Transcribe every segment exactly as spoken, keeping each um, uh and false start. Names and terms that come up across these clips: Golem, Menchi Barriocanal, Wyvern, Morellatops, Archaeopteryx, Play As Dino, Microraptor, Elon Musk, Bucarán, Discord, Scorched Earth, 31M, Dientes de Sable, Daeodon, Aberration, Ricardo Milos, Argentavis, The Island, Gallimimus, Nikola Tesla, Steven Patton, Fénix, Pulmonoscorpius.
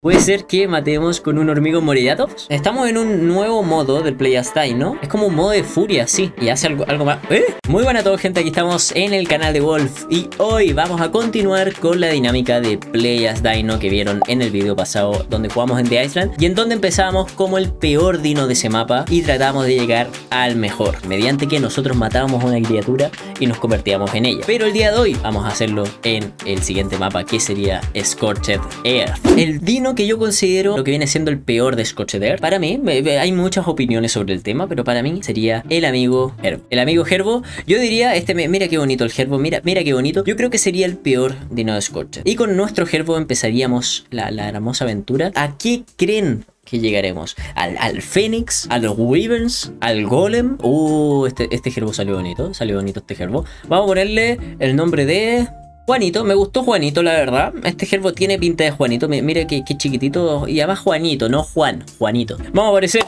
Puede ser que matemos con un hormigo Morellatops. Estamos en un nuevo modo del Play As Dino, ¿no? Es como un modo de furia, sí. Y hace algo, algo más. ¿Eh? Muy buenas a todos, gente. Aquí estamos en el canal de Wolf. Y hoy vamos a continuar con la dinámica de Play As Dino que vieron en el video pasado, donde jugamos en The Island y en donde empezamos como el peor dino de ese mapa y tratamos de llegar al mejor, mediante que nosotros matábamos a una criatura y nos convertíamos en ella. Pero el día de hoy vamos a hacerlo en el siguiente mapa, que sería Scorched Earth. El dino que yo considero lo que viene siendo el peor de Scorched Earth. Para mí, hay muchas opiniones sobre el tema, pero para mí sería el amigo Gerbo. El amigo Gerbo, yo diría, este, mira qué bonito el Gerbo, mira, mira qué bonito. Yo creo que sería el peor dino de Scorched. Y con nuestro Gerbo empezaríamos la, la hermosa aventura. ¿A qué creen que llegaremos? Al, al Fénix, a los Wyverns, al Golem. Uh, este, este Gerbo salió bonito, salió bonito este Gerbo. Vamos a ponerle el nombre de... Juanito, me gustó Juanito, la verdad. Este gerbo tiene pinta de Juanito. Mira qué, qué chiquitito. Y además Juanito, no Juan, Juanito. Vamos a aparecer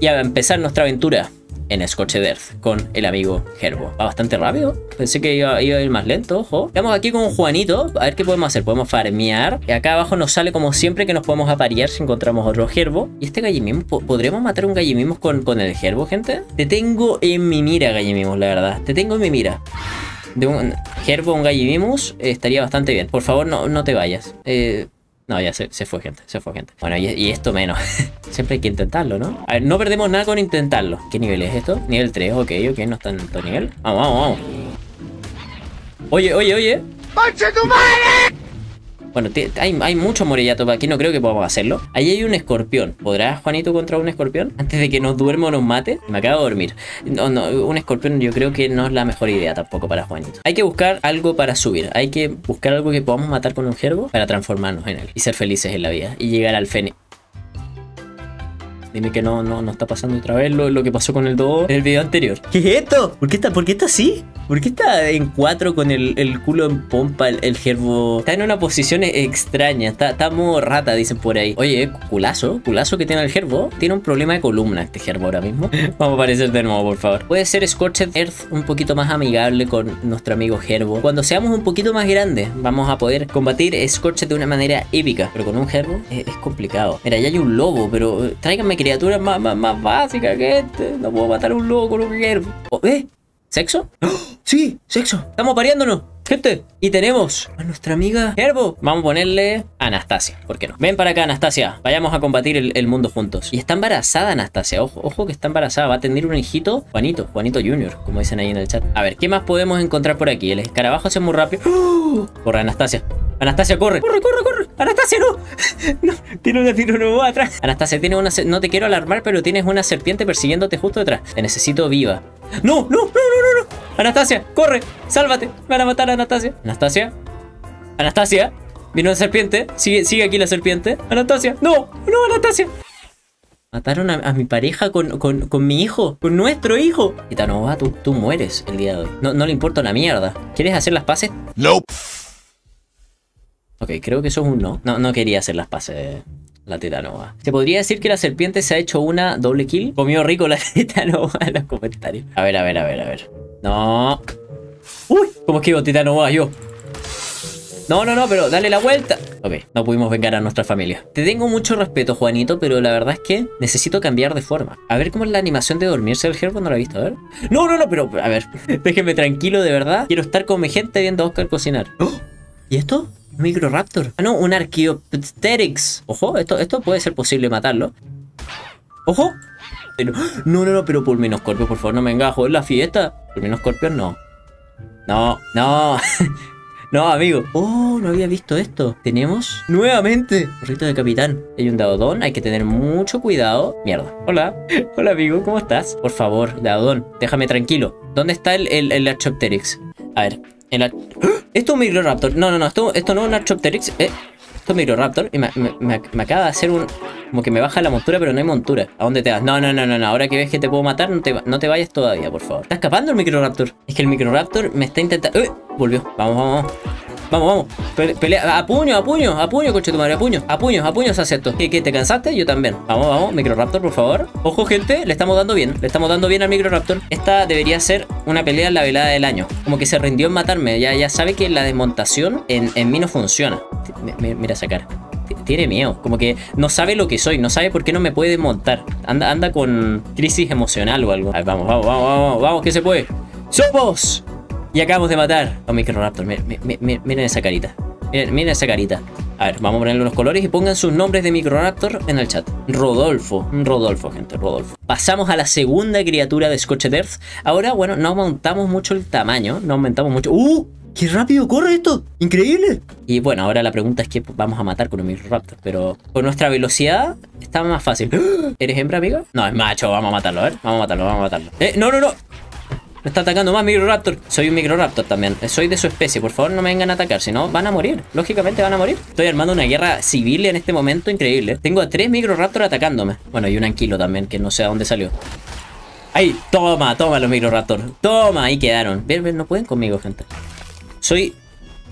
y a empezar nuestra aventura en Scorched Earth con el amigo gerbo. Va bastante rápido. Pensé que iba, iba a ir más lento, ojo. Estamos aquí con Juanito. A ver qué podemos hacer. Podemos farmear. Y acá abajo nos sale como siempre que nos podemos aparear si encontramos otro gerbo. ¿Y este Gallimimus? ¿Podremos matar un Gallimimus con, con el gerbo, gente? Te tengo en mi mira, Gallimimus, la verdad. Te tengo en mi mira. De un gerbo a un Gallimimus eh, estaría bastante bien. Por favor, no, no te vayas. Eh, no, ya se, se fue, gente. Se fue, gente. Bueno, y, y esto menos. Siempre hay que intentarlo, ¿no? A ver, no perdemos nada con intentarlo. ¿Qué nivel es esto? Nivel tres, ok, ok. No está en tanto nivel. Vamos, vamos, vamos. Oye, oye, oye. ¡Concha tu madre! Bueno, hay, hay mucho morellato aquí, no creo que podamos hacerlo. Ahí hay un escorpión. ¿Podrá Juanito contra un escorpión? Antes de que nos duerma o nos mate. Me acabo de dormir. No, no, un escorpión yo creo que no es la mejor idea tampoco para Juanito. Hay que buscar algo para subir. Hay que buscar algo que podamos matar con un gerbo para transformarnos en él y ser felices en la vida y llegar al Fénix. Dime que no, no, no está pasando otra vez lo, lo que pasó con el dodo en el video anterior. ¿Qué es esto? ¿Por qué está, por qué está así? ¿Por qué está en cuatro con el, el culo en pompa el, el gerbo? Está en una posición extraña. Está, está modo rata, dicen por ahí. Oye, culazo, culazo que tiene el gerbo. Tiene un problema de columna este gerbo ahora mismo. Vamos a aparecer de nuevo, por favor. Puede ser Scorched Earth un poquito más amigable con nuestro amigo gerbo. Cuando seamos un poquito más grandes, vamos a poder combatir Scorched de una manera épica. Pero con un gerbo es, es complicado. Mira, ya hay un lobo, pero tráiganme criaturas más, más, más básicas que este. No puedo matar a un lobo con un gerbo. Oh, ¿eh? ¿Sexo? ¡Oh! ¡Sí! ¡Sexo! ¡Estamos pareándonos! ¡Gente! Y tenemos a nuestra amiga gerbo. Vamos a ponerle Anastasia. ¿Por qué no? Ven para acá, Anastasia. Vayamos a combatir el, el mundo juntos. Y está embarazada Anastasia. Ojo, ojo que está embarazada. Va a tener un hijito. Juanito. Juanito junior, como dicen ahí en el chat. A ver, ¿qué más podemos encontrar por aquí? El escarabajo es muy rápido. ¡Oh! Corre, Anastasia. Anastasia, corre. Corre, corre, corre. Anastasia, no. No, tiene una tiranodonta atrás. Anastasia, tiene una... no te quiero alarmar, pero tienes una serpiente persiguiéndote justo detrás. Te necesito viva. No, no, no, no, no, no. Anastasia, corre, sálvate. Me van a matar a Anastasia. Anastasia. Anastasia. Vino la serpiente. Sigue, sigue aquí la serpiente. Anastasia. No, no, Anastasia. Mataron a, a mi pareja con, con, con mi hijo. Con nuestro hijo. Titanova, tú, tú mueres el día de hoy. No, no le importa una mierda. ¿Quieres hacer las paces? No. Ok, creo que eso es un no. No, no quería hacer las paces. La tetanova. ¿Se podría decir que la serpiente se ha hecho una doble kill? Comió rico la tetanova en los comentarios. A ver, a ver, a ver, a ver. No. Uy, ¿cómo esquivo tetanova yo? No, no, no, pero dale la vuelta. Ok, no pudimos vengar a nuestra familia. Te tengo mucho respeto, Juanito, pero la verdad es que necesito cambiar de forma. A ver cómo es la animación de dormirse el gerbo, no la he visto, a ver. No, no, no, pero a ver. Déjenme tranquilo, de verdad. Quiero estar con mi gente viendo a Oscar cocinar. ¿Oh? ¿Y esto? Microraptor. Ah, no, un Archaeopteryx. Ojo, esto, esto puede ser posible matarlo. ¡Ojo! Pero, no, no, no, pero Pulmonoscorpius, por favor, no me engajo. ¿Es la fiesta? Pulmonoscorpius no. No, no. No, amigo. Oh, no había visto esto. Tenemos nuevamente gorrito de capitán. Hay un Daeodon, hay que tener mucho cuidado. Mierda. Hola. Hola, amigo, ¿cómo estás? Por favor, Daeodon, déjame tranquilo. ¿Dónde está el, el, el Archaeopteryx? A ver. La... Esto es un Microraptor. No, no, no. Esto, esto no es un Archaeopteryx. Eh, esto es un Microraptor. Y me, me, me acaba de hacer un... Como que me baja la montura, pero no hay montura. ¿A dónde te vas? No, no, no, no. Ahora que ves que te puedo matar, no te, no te vayas todavía, por favor. Está escapando el Microraptor. Es que el Microraptor me está intentando... ¡Eh! Volvió. Vamos, vamos, vamos. Vamos, vamos. Pelea. A puño, a puño. A puño, coche tu madre. A puño. A puño, a puño se hace esto. ¿Qué, qué? ¿Te cansaste? Yo también. Vamos, vamos. Microraptor, por favor. Ojo, gente. Le estamos dando bien. Le estamos dando bien al Microraptor. Esta debería ser una pelea en la velada del año. Como que se rindió en matarme. Ya, ya sabe que la desmontación en, en mí no funciona. Mira esa cara. tiene miedo, como que no sabe lo que soy, no sabe por qué no me puede montar. Anda, anda con crisis emocional o algo. A ver, vamos, vamos, vamos, vamos, vamos, que se puede. ¡Somos! Y acabamos de matar a Microraptor. Miren, miren, miren esa carita. Miren, miren esa carita. A ver, vamos a ponerle unos colores y pongan sus nombres de Microraptor en el chat. Rodolfo, Rodolfo, gente, Rodolfo. Pasamos a la segunda criatura de Scorched Earth. Ahora, bueno, no aumentamos mucho el tamaño, no aumentamos mucho... ¡Uh! ¡Qué rápido corre esto! ¡Increíble! Y bueno, ahora la pregunta es que vamos a matar con un Microraptor, pero con nuestra velocidad está más fácil. ¿Eres hembra, amigo? No, es macho, vamos a matarlo, a ver. Vamos a matarlo, vamos a matarlo. ¡Eh! ¡No, no, no! Me está atacando más Microraptor. Soy un Microraptor también. Soy de su especie. Por favor, no me vengan a atacar. Si no, van a morir. Lógicamente van a morir. Estoy armando una guerra civil en este momento. Increíble. Tengo a tres Microraptor atacándome. Bueno, y un anquilo también, que no sé a dónde salió. ¡Ahí! ¡Toma! ¡Toma los Microraptor! ¡Toma! Ahí quedaron. Ven, ven, no pueden conmigo, gente. Soy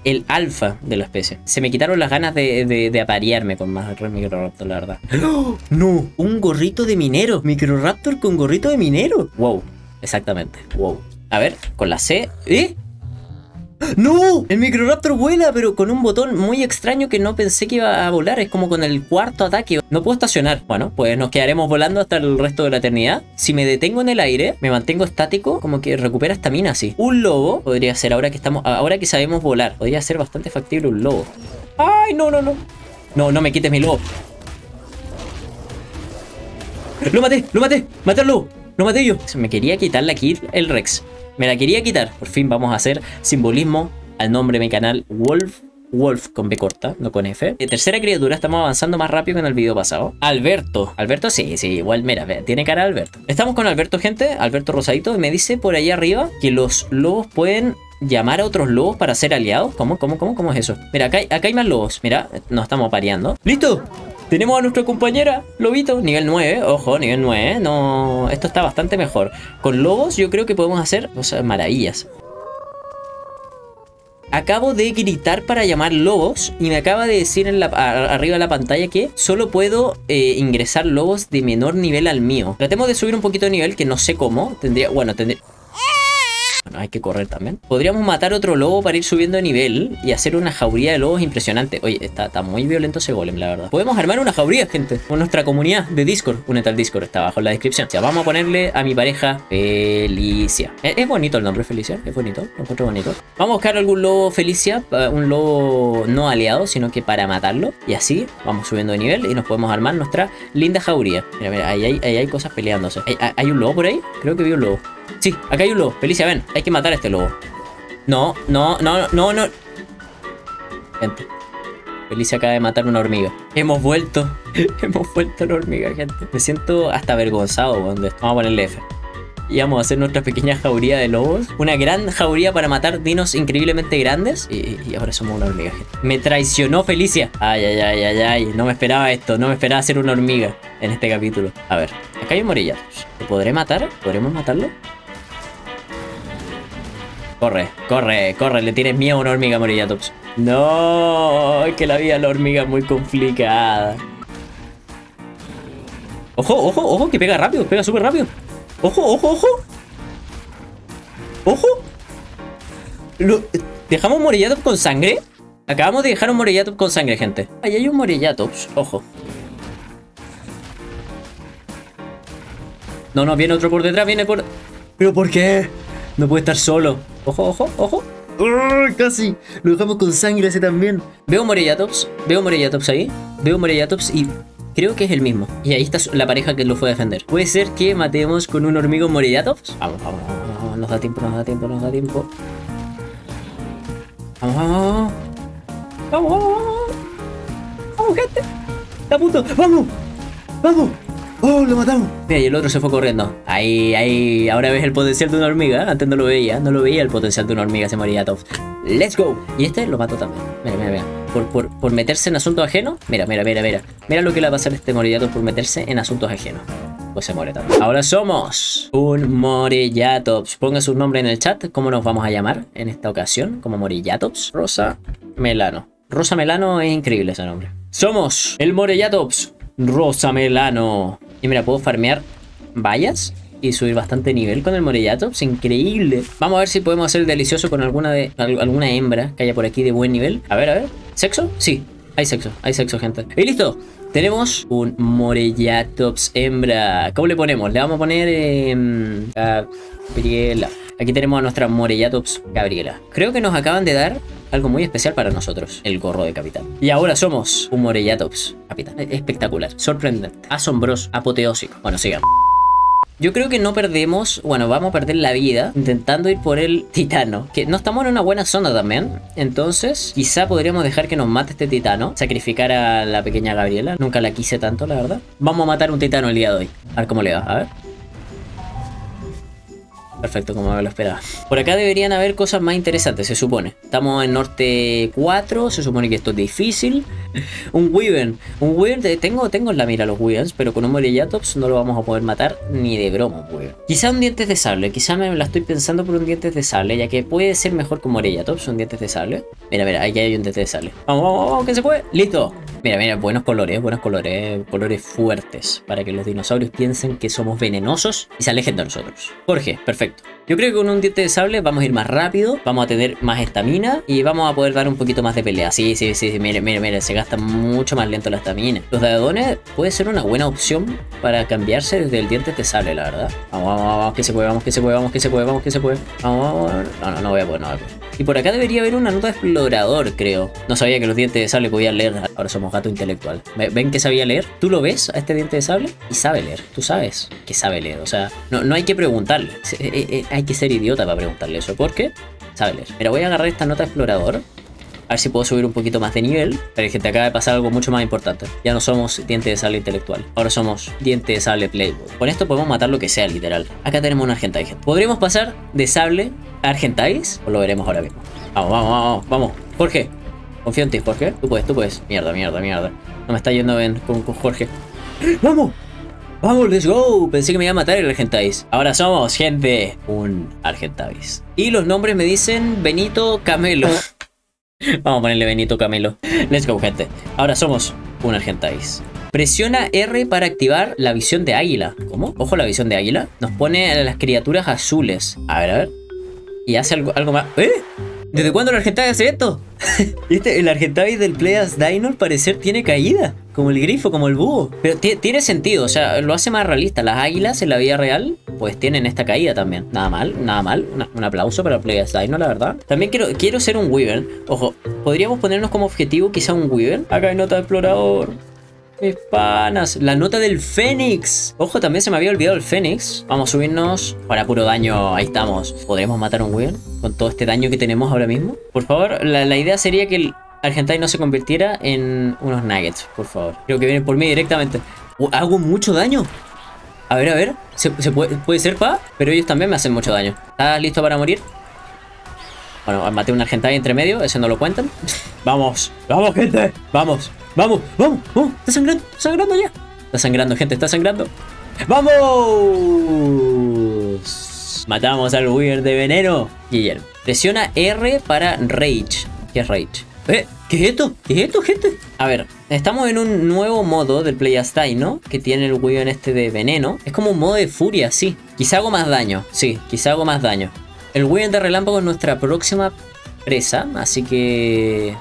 el alfa de la especie. Se me quitaron las ganas de, de, de aparearme con más Microraptor, la verdad. ¡Oh, no! Un gorrito de minero. Microraptor con gorrito de minero. ¡Wow! Exactamente. Wow. A ver, con la C. ¿Eh? ¡No! El Microraptor vuela, pero con un botón muy extraño que no pensé que iba a volar. Es como con el cuarto ataque. No puedo estacionar. Bueno, pues nos quedaremos volando hasta el resto de la eternidad. Si me detengo en el aire, me mantengo estático, como que recupera estamina así. Un lobo podría ser, ahora que estamos, ahora que sabemos volar, podría ser bastante factible un lobo. ¡Ay, no, no, no! No, no me quites mi lobo. ¡Lo maté! ¡Lo maté! ¡Maté al lobo! ¡Lo maté yo! Me quería quitarla aquí el Rex. Me la quería quitar. Por fin vamos a hacer simbolismo al nombre de mi canal, Wolf. Wolf con B corta, no con F. De tercera criatura, estamos avanzando más rápido que en el video pasado. Alberto. Alberto, sí, sí, igual, mira, tiene cara de Alberto. Estamos con Alberto, gente. Alberto Rosadito. Y me dice por ahí arriba que los lobos pueden llamar a otros lobos para ser aliados. ¿Cómo, cómo, cómo, cómo es eso? Mira, acá hay, acá hay más lobos. Mira, nos estamos pareando. ¡Listo! Tenemos a nuestra compañera, Lobito, nivel nueve, ojo, nivel nueve, no, esto está bastante mejor. Con lobos yo creo que podemos hacer cosas maravillas. Acabo de gritar para llamar lobos y me acaba de decir en la, a, arriba de la pantalla que solo puedo eh, ingresar lobos de menor nivel al mío. Tratemos de subir un poquito de nivel, que no sé cómo, tendría, bueno, tendría... Bueno, hay que correr también. Podríamos matar otro lobo para ir subiendo de nivel y hacer una jauría de lobos impresionante. Oye, está, está muy violento ese golem, la verdad. Podemos armar una jauría, gente, con nuestra comunidad de Discord. Únete al Discord, está abajo en la descripción. O sea, vamos a ponerle a mi pareja Felicia. Es, es bonito el nombre, Felicia. Es bonito, lo encuentro bonito. Vamos a buscar algún lobo Felicia, un lobo no aliado, sino que para matarlo. Y así vamos subiendo de nivel y nos podemos armar nuestra linda jauría. Mira, mira, ahí hay, ahí hay cosas peleándose. ¿Hay, ¿Hay un lobo por ahí? Creo que vi un lobo. Sí, acá hay un lobo. Felicia, ven. Hay que matar a este lobo. No, no, no, no, no. Gente, Felicia acaba de matar una hormiga. Hemos vuelto. Hemos vuelto a la hormiga, gente. Me siento hasta avergonzado, weón, de esto. Vamos a ponerle F. Y vamos a hacer nuestra pequeña jauría de lobos. Una gran jauría para matar dinos increíblemente grandes. Y, y ahora somos una hormiga, gente. Me traicionó Felicia. Ay, ay, ay, ay, ay. No me esperaba esto. No me esperaba ser una hormiga en este capítulo. A ver, acá hay un Morellatops. ¿Lo podré matar? ¿Podremos matarlo? Corre, corre, corre, le tienes miedo a una hormiga, Morellatops. No, es que la vida de la hormiga es muy complicada. Ojo, ojo, ojo, que pega rápido, pega súper rápido. Ojo, ojo, ojo. Ojo. Lo, ¿Dejamos un Morellatops con sangre? Acabamos de dejar un Morellatops con sangre, gente. Ahí hay un Morellatops, ojo. No, no, viene otro por detrás, viene por... ¿Pero por qué? No puede estar solo. Ojo, ojo, ojo. Urr, casi. Lo dejamos con sangre ese también. Veo Morellatops. Veo Morellatops ahí. Veo Morellatops y creo que es el mismo. Y ahí está la pareja que lo fue a defender. ¿Puede ser que matemos con un hormigo Morellatops? Vamos, vamos, vamos, vamos. Nos da tiempo, nos da tiempo, nos da tiempo. Vamos, vamos, vamos. Vamos, vamos, vamos. Vamos, gente. Está a punto. Vamos. Vamos. ¡Oh, lo matamos! Mira, y el otro se fue corriendo. Ahí, ahí. Ahora ves el potencial de una hormiga. Antes no lo veía. No lo veía el potencial de una hormiga, ese Morellatops. ¡Let's go! Y este lo mató también. Mira, mira, mira. Por, por, por meterse en asuntos ajenos. Mira, mira, mira, mira. Mira lo que le va a pasar a este Morellatops por meterse en asuntos ajenos. Pues se muere también. Ahora somos un Morellatops. Ponga su nombre en el chat. ¿Cómo nos vamos a llamar en esta ocasión? Como Morellatops. Rosa Melano. Rosa Melano es increíble ese nombre. Somos el Morellatops Rosa Melano. Y mira, puedo farmear vallas y subir bastante nivel con el Morellatops. Increíble. Vamos a ver si podemos hacer delicioso con alguna de alguna hembra que haya por aquí de buen nivel. A ver, a ver. ¿Sexo? Sí. Hay sexo, hay sexo, gente. Y listo, tenemos un Morellatops hembra. ¿Cómo le ponemos? Le vamos a poner eh, Gabriela. Aquí tenemos a nuestra Morellatops Gabriela. Creo que nos acaban de dar algo muy especial para nosotros, el gorro de capitán. Y ahora somos un Morellatops capitán. Espectacular, sorprendente, asombroso, apoteósico. Bueno, sigamos. Yo creo que no perdemos, bueno, vamos a perder la vida intentando ir por el titano, que no estamos en una buena zona también. Entonces quizá podríamos dejar que nos mate este titano, sacrificar a la pequeña Gabriela. Nunca la quise tanto, la verdad. Vamos a matar un titano el día de hoy. A ver cómo le va, a ver. Perfecto, como me lo esperaba. Por acá deberían haber cosas más interesantes, se supone. Estamos en norte cuatro, se supone que esto es difícil. Un Wyvern, un Wyvern, tengo, tengo en la mira los Wyverns, pero con un Morellatops no lo vamos a poder matar ni de broma, Wyvern. Quizá un Dientes de Sable, quizá me la estoy pensando por un Dientes de Sable, ya que puede ser mejor que un Morellatops, un Dientes de Sable. Mira, mira, aquí hay un Dientes de Sable. Vamos, vamos, vamos, que se puede. Listo. Mira, mira, buenos colores, buenos colores, colores fuertes, para que los dinosaurios piensen que somos venenosos y se alejen de nosotros. Jorge, perfecto. Yo creo que con un Diente de Sable vamos a ir más rápido, vamos a tener más estamina y vamos a poder dar un poquito más de pelea. Sí, sí, sí, sí, mire, mire, mire, se gasta mucho más lento la estamina. Los Daeodones puede ser una buena opción para cambiarse desde el Diente de Sable, la verdad. Vamos, vamos, vamos, que se puede, vamos, que se puede, vamos, que se puede, vamos, que se puede. Vamos, vamos, no, no, no voy a poder, no voy a poder. Y por acá debería haber una nota de explorador, creo. No sabía que los Dientes de Sable podían leer, ahora somos gato intelectual. ¿Ven que sabía leer? ¿Tú lo ves a este Diente de Sable? Y sabe leer. Tú sabes que sabe leer. O sea, no, no hay que preguntarle. Hay que ser idiota para preguntarle eso. Porque sabe leer. Pero voy a agarrar esta nota de explorador. A ver si puedo subir un poquito más de nivel. Pero gente, acaba de pasar algo mucho más importante. Ya no somos Diente de Sable intelectual. Ahora somos Diente de Sable playboy. Con esto podemos matar lo que sea, literal. Acá tenemos un Argentavis. ¿Podríamos pasar de Sable a Argentavis? Pues lo veremos ahora mismo. Vamos, vamos, vamos, vamos. Jorge. Confío en ti, Jorge. Tú puedes, tú puedes. Mierda, mierda, mierda. No me está yendo bien con, con Jorge. ¡Vamos! ¡Vamos, let's go! Pensé que me iba a matar el Argentavis. Ahora somos, gente, un Argentavis. Y los nombres me dicen Benito Camelo. Vamos a ponerle Benito Camelo. Let's go, gente. Ahora somos un Argentavis. Presiona erre para activar la visión de águila. ¿Cómo? Ojo, la visión de águila. Nos pone a las criaturas azules. A ver, a ver. Y hace algo, algo más. ¿Eh? ¿Desde cuándo el Argentavis hace esto? ¿Viste? El Argentavis del Play As Dino al parecer tiene caída. Como el grifo, como el búho. Pero tiene sentido, o sea, lo hace más realista. Las águilas en la vida real, pues tienen esta caída también. Nada mal, nada mal. Una, un aplauso para el Play As Dino, la verdad. También quiero, quiero ser un Wyvern. Ojo, podríamos ponernos como objetivo quizá un Wyvern. Acá hay nota de explorador. Mis panas, la nota del Fénix. Ojo, también se me había olvidado el Fénix. Vamos a subirnos para puro daño. Ahí estamos. ¿Podremos matar a un Wyvern con todo este daño que tenemos ahora mismo? Por favor, la, la idea sería que el Argentavis no se convirtiera en unos nuggets, por favor. Creo que vienen por mí directamente. Oh, hago mucho daño. A ver, a ver. ¿Se, se puede, puede ser, pa? Pero ellos también me hacen mucho daño. ¿Estás listo para morir? Bueno, maté a un Argentavis entre medio. Eso no lo cuentan. Vamos. Vamos, gente. Vamos. Vamos, vamos, vamos, está sangrando, está sangrando ya. Está sangrando, gente, está sangrando. ¡Vamos! Matamos al Wyvern de veneno. Guillermo. Presiona erre para Rage. ¿Qué es Rage? ¿Eh? ¿Qué es esto? ¿Qué es esto, gente? A ver, estamos en un nuevo modo del Play As Dino, ¿no? Que tiene el Wyvern este de veneno. Es como un modo de furia, sí. Quizá hago más daño, sí, quizá hago más daño. El Wyvern de relámpago es nuestra próxima presa, así que...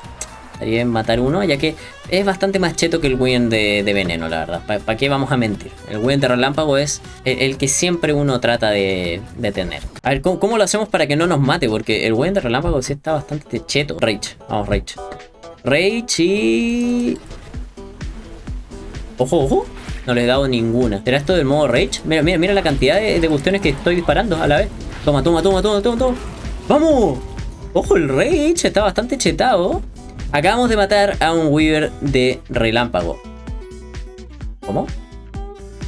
estaría bien matar uno, ya que es bastante más cheto que el Wyvern de, de veneno, la verdad. ¿Para pa qué vamos a mentir? El Wyvern de relámpago es el, el que siempre uno trata de, de tener. A ver, ¿cómo, ¿cómo lo hacemos para que no nos mate? Porque el Wyvern de relámpago sí está bastante cheto. Rage, vamos, Rage. Rage y... Ojo, ojo. No le he dado ninguna. ¿Será esto del modo Rage? Mira, mira, mira la cantidad de, de cuestiones que estoy disparando a la vez. Toma, toma, toma, toma, toma, toma. ¡Vamos! Ojo, el Rage está bastante chetado. Acabamos de matar a un Wyvern de relámpago. ¿Cómo?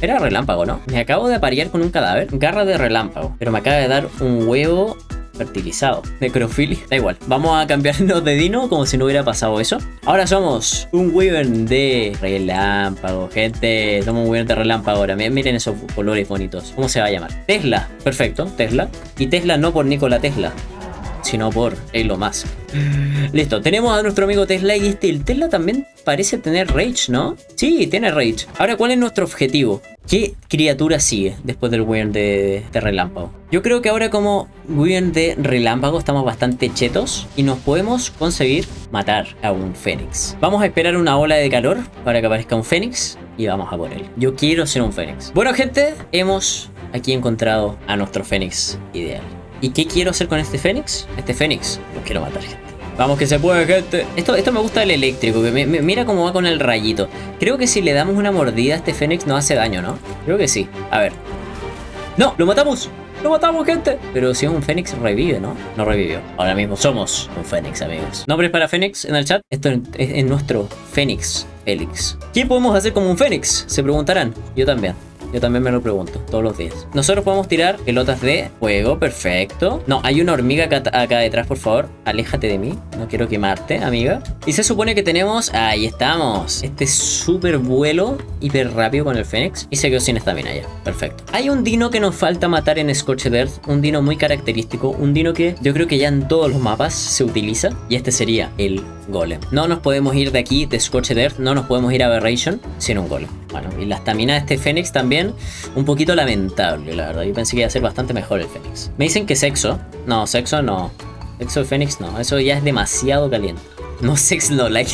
Era relámpago, ¿no? Me acabo de aparear con un cadáver. Garra de relámpago. Pero me acaba de dar un huevo fertilizado. Necrofilia. Da igual. Vamos a cambiarnos de dino como si no hubiera pasado eso. Ahora somos un Wyvern de relámpago, gente. Somos un Wyvern de relámpago ahora. Miren esos colores bonitos. ¿Cómo se va a llamar? Tesla. Perfecto, Tesla. Y Tesla no por Nikola Tesla, sino por Elon Musk. Listo, tenemos a nuestro amigo Tesla y este, el Tesla también parece tener Rage, ¿no? Sí, tiene Rage. Ahora, ¿cuál es nuestro objetivo? ¿Qué criatura sigue después del Wyvern de, de Relámpago? Yo creo que ahora como Wyvern de Relámpago estamos bastante chetos y nos podemos conseguir matar a un Fénix. Vamos a esperar una ola de calor para que aparezca un Fénix y vamos a por él. Yo quiero ser un Fénix. Bueno, gente, hemos aquí encontrado a nuestro Fénix ideal. ¿Y qué quiero hacer con este Fénix? Este Fénix lo quiero matar, gente. Vamos que se puede, gente. Esto, esto me gusta del eléctrico, que me, me, mira cómo va con el rayito. Creo que si le damos una mordida a este Fénix no hace daño, ¿no? Creo que sí. A ver. ¡No! ¡Lo matamos! ¡Lo matamos, gente! Pero si es un Fénix, revive, ¿no? No revivió. Ahora mismo somos un Fénix, amigos. ¿Nombres para Fénix en el chat? Esto es, es nuestro Fénix Félix. ¿Qué podemos hacer como un Fénix? Se preguntarán. Yo también. Yo también me lo pregunto todos los días. Nosotros podemos tirar pelotas de fuego. Perfecto. No, hay una hormiga acá, acá detrás, por favor. Aléjate de mí. No quiero quemarte, amiga. Y se supone que tenemos... Ahí estamos. Este súper vuelo hiper rápido con el Fénix. Y se quedó sin estamina ya. Perfecto. Hay un dino que nos falta matar en Scorched Earth. Un dino muy característico. Un dino que yo creo que ya en todos los mapas se utiliza. Y este sería el Golem. No nos podemos ir de aquí, de Scorched Earth. No nos podemos ir a Aberration sin un Golem. Bueno, y la estamina de este Fénix también... un poquito lamentable, la verdad. Yo pensé que iba a ser bastante mejor el Fénix. Me dicen que sexo. No, sexo no. Sexo de Fénix no. Eso ya es demasiado caliente. No sex no like.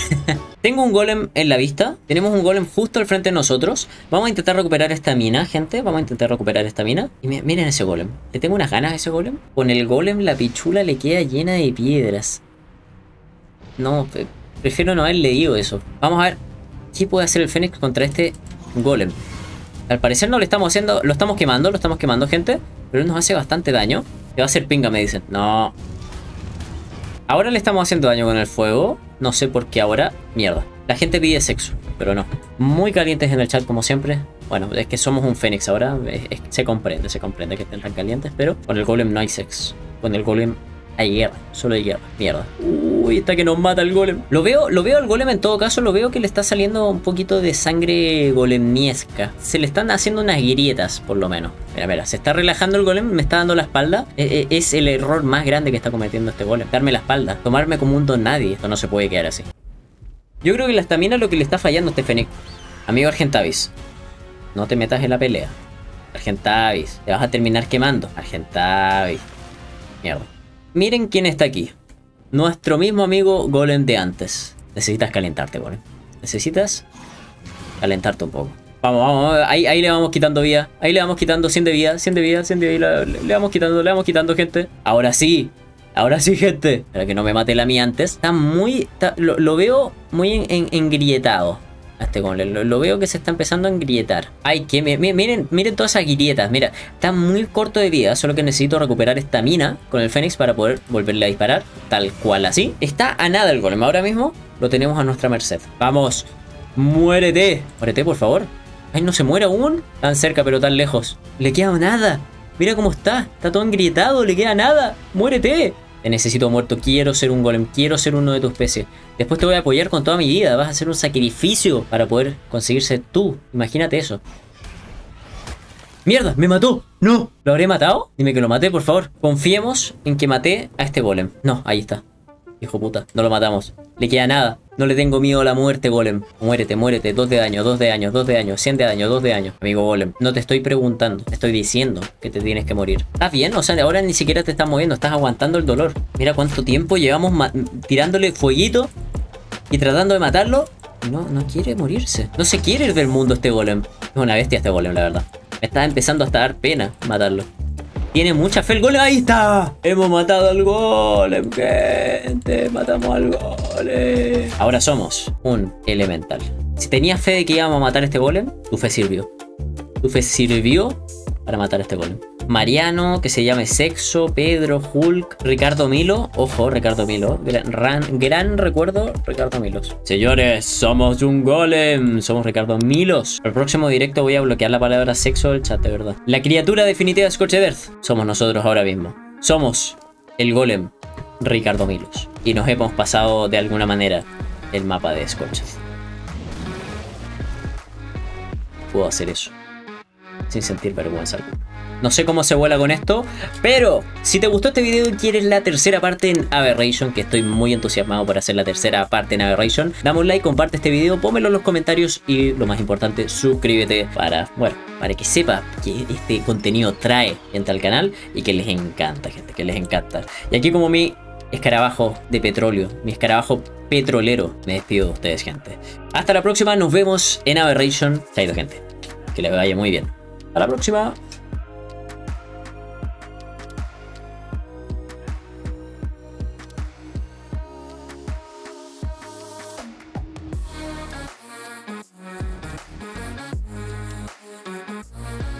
Tengo un Golem en la vista. Tenemos un Golem justo al frente de nosotros. Vamos a intentar recuperar esta mina, gente. Vamos a intentar recuperar esta mina. Y miren ese Golem. Le tengo unas ganas a ese Golem. Con el Golem la pichula le queda llena de piedras. No, prefiero no haber leído eso. Vamos a ver qué puede hacer el Fénix contra este Golem. Al parecer no le estamos haciendo... Lo estamos quemando, lo estamos quemando, gente. Pero nos hace bastante daño. Le va a hacer pinga, me dicen. No. Ahora le estamos haciendo daño con el fuego. No sé por qué ahora. Mierda. La gente pide sexo, pero no. Muy calientes en el chat, como siempre. Bueno, es que somos un Fénix ahora. Es, es, se comprende, se comprende que estén tan calientes. Pero con el Golem no hay sexo. Con el Golem... hay guerra, solo hay guerra, mierda. Uy, está que nos mata el Golem. Lo veo, lo veo al Golem en todo caso, lo veo que le está saliendo un poquito de sangre golemniesca. Se le están haciendo unas grietas, por lo menos. Mira, mira, se está relajando el Golem, me está dando la espalda. E -e es el error más grande que está cometiendo este Golem. Darme la espalda, tomarme como un don nadie. Esto no se puede quedar así. Yo creo que la estamina es lo que le está fallando a este Fénix. Amigo Argentavis, no te metas en la pelea. Argentavis, te vas a terminar quemando. Argentavis, mierda. Miren quién está aquí. Nuestro mismo amigo Golem de antes. Necesitas calentarte, Golem. Necesitas calentarte un poco. Vamos, vamos, ahí, ahí le vamos quitando vida. Ahí le vamos quitando cien de vida, cien de vida, cien de vida. Le, le vamos quitando, le vamos quitando, gente. Ahora sí, ahora sí, gente. Para que no me mate la mía antes. Está muy... Está, lo, lo veo muy en, en, engrietado. A este Golem. Lo, lo veo que se está empezando a engrietar. Ay, que me, me, miren, miren todas esas grietas. Mira, está muy corto de vida. Solo que necesito recuperar esta mina con el Fénix para poder volverle a disparar. Tal cual así. Está a nada el Golem. Ahora mismo lo tenemos a nuestra merced. Vamos. Muérete. Muérete, por favor. Ay, no se muere aún. Tan cerca, pero tan lejos. Le queda nada. Mira cómo está. Está todo engrietado. Le queda nada. Muérete. Te necesito muerto, quiero ser un Golem, quiero ser uno de tu especie. Después te voy a apoyar con toda mi vida, vas a hacer un sacrificio para poder conseguirse tú. Imagínate eso. ¡Mierda! ¡Me mató! ¡No! ¿Lo habré matado? Dime que lo maté, por favor. Confiemos en que maté a este Golem. No, ahí está. Hijo puta, no lo matamos. Le queda nada. No le tengo miedo a la muerte, Golem. Muérete, muérete. Dos de daño, dos de daño, dos de daño, cien de daño, dos de daño. Amigo Golem, no te estoy preguntando. Te estoy diciendo que te tienes que morir. ¿Estás bien? O sea, ahora ni siquiera te estás moviendo. Estás aguantando el dolor. Mira cuánto tiempo llevamos tirándole fueguito y tratando de matarlo. No, no quiere morirse. No se quiere ir del mundo este Golem. Es una bestia este Golem, la verdad. Me está empezando hasta a dar pena matarlo. Tiene mucha fe el Golem. ¡Ahí está! Hemos matado al Golem, gente. Matamos al Golem. Ahora somos un elemental. Si tenías fe de que íbamos a matar a este Golem, tu fe sirvió. Tu fe sirvió para matar a este Golem. Mariano, que se llame Sexo, Pedro, Hulk, Ricardo Milo. Ojo, Ricardo Milo. Gran, gran, gran recuerdo, Ricardo Milos. Señores, somos un Golem. Somos Ricardo Milos. El próximo directo voy a bloquear la palabra sexo del chat, de verdad. La criatura definitiva de Scorched Earth somos nosotros ahora mismo. Somos el Golem Ricardo Milos. Y nos hemos pasado de alguna manera el mapa de Scorched Earth. Puedo hacer eso. sin sentir vergüenza alguna. No sé cómo se vuela con esto, pero si te gustó este video y quieres la tercera parte en Aberration, que estoy muy entusiasmado por hacer la tercera parte en Aberration, dame un like, comparte este video, pónmelo en los comentarios y lo más importante, suscríbete para, bueno, para que sepa que este contenido trae gente al canal y que les encanta, gente, que les encanta. Y aquí como mi escarabajo de petróleo, mi escarabajo petrolero, me despido de ustedes, gente. Hasta la próxima, nos vemos en Aberration. Chaito, gente. Que les vaya muy bien. Hasta la próxima.